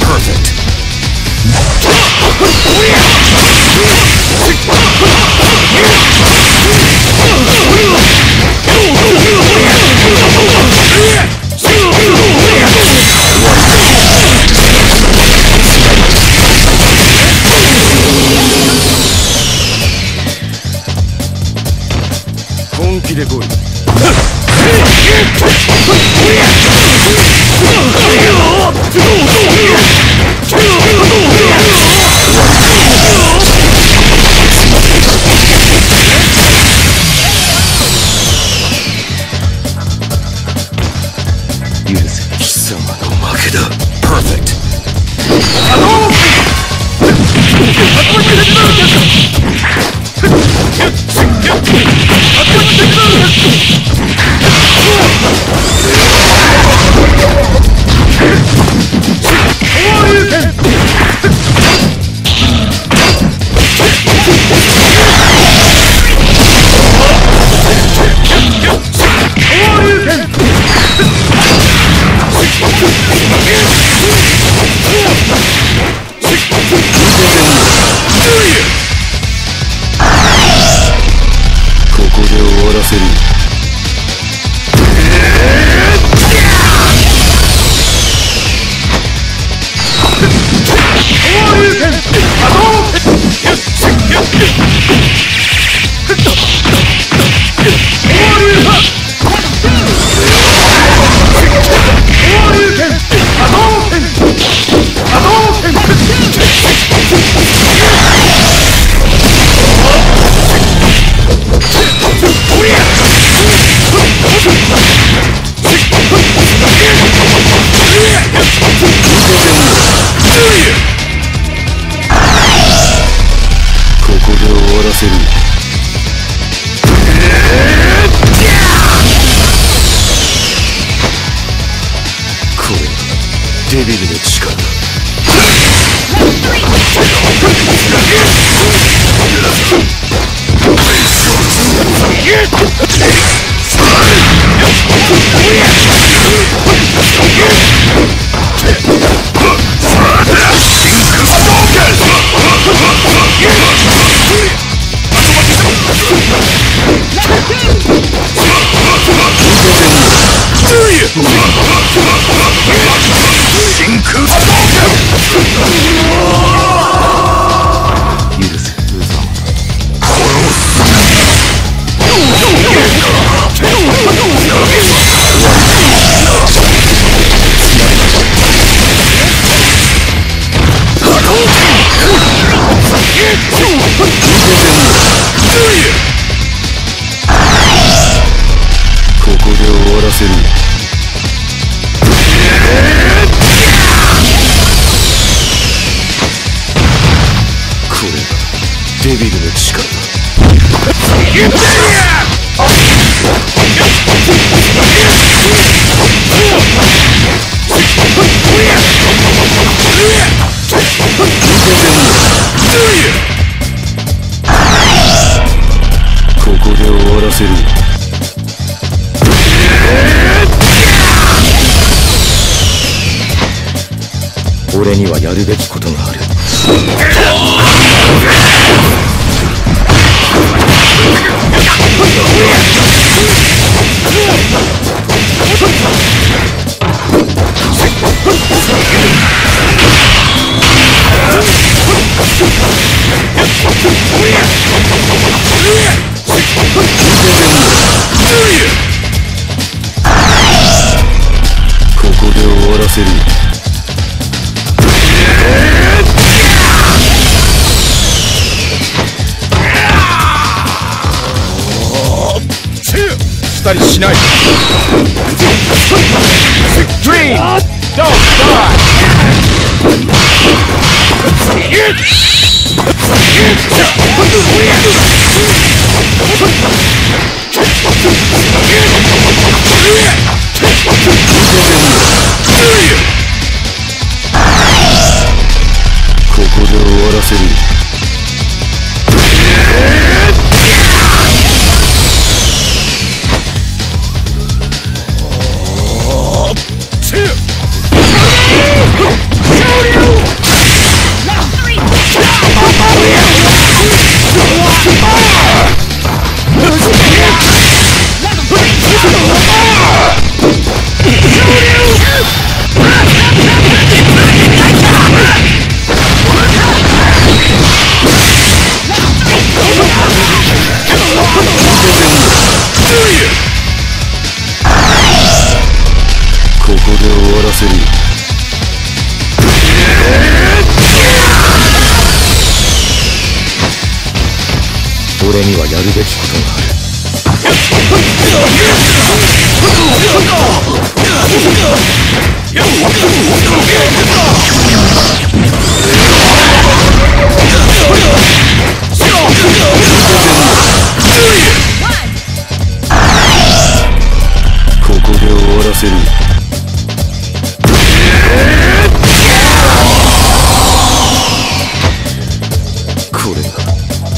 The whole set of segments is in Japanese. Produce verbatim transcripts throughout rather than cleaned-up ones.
Perfect. ったりしない。Dream! Don't die! ここで終わらせる。俺にはやるべきことがある。ここで終わらせる。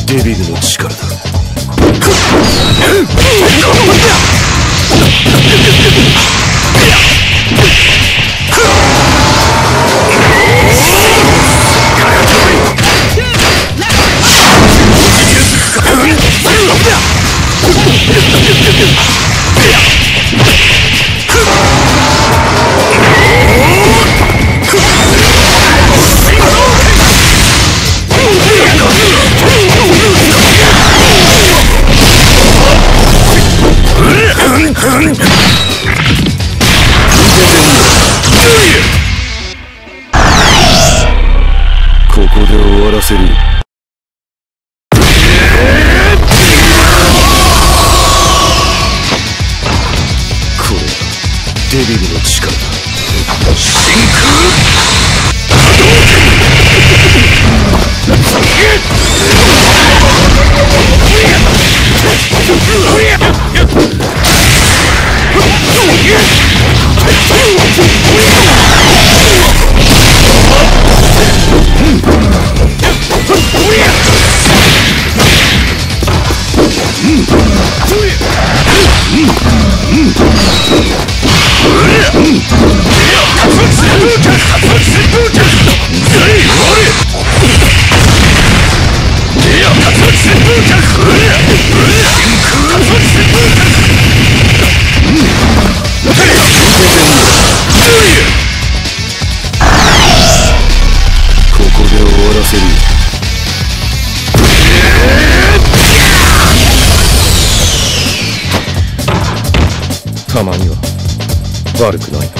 デビルの力だ。これがデビルの力だ。真空 たまには悪くないな。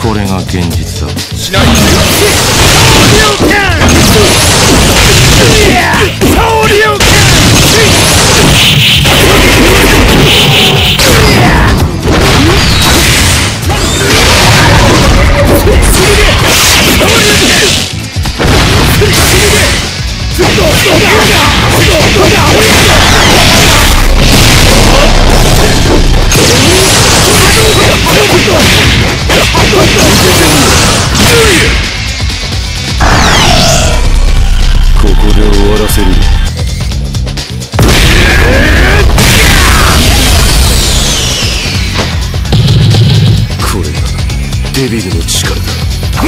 これが現実だ。しないで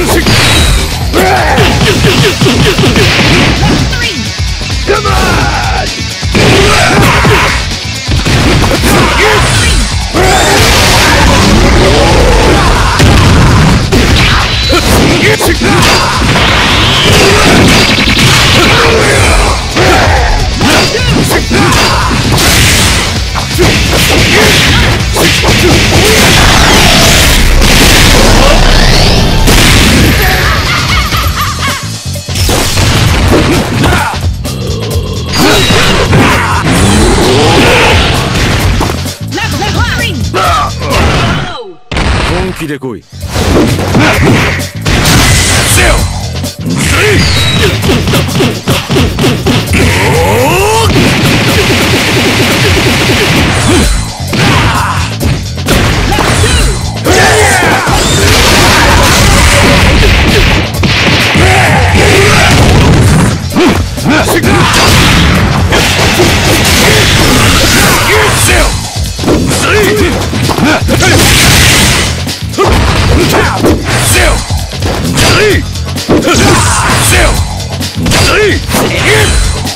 来い。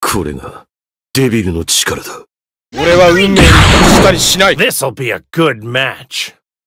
これがデビルの力だ。This'll be a good match.